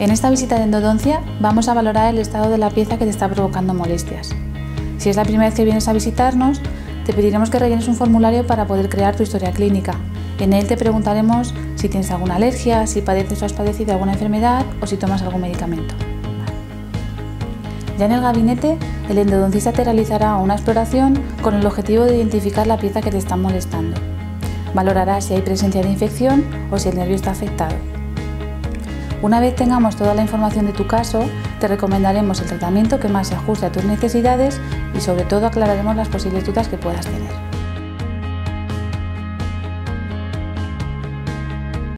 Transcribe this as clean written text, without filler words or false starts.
En esta visita de endodoncia vamos a valorar el estado de la pieza que te está provocando molestias. Si es la primera vez que vienes a visitarnos, te pediremos que rellenes un formulario para poder crear tu historia clínica. En él te preguntaremos si tienes alguna alergia, si padeces o has padecido alguna enfermedad o si tomas algún medicamento. Ya en el gabinete, el endodoncista te realizará una exploración con el objetivo de identificar la pieza que te está molestando. Valorará si hay presencia de infección o si el nervio está afectado. Una vez tengamos toda la información de tu caso, te recomendaremos el tratamiento que más se ajuste a tus necesidades y sobre todo aclararemos las posibles dudas que puedas tener.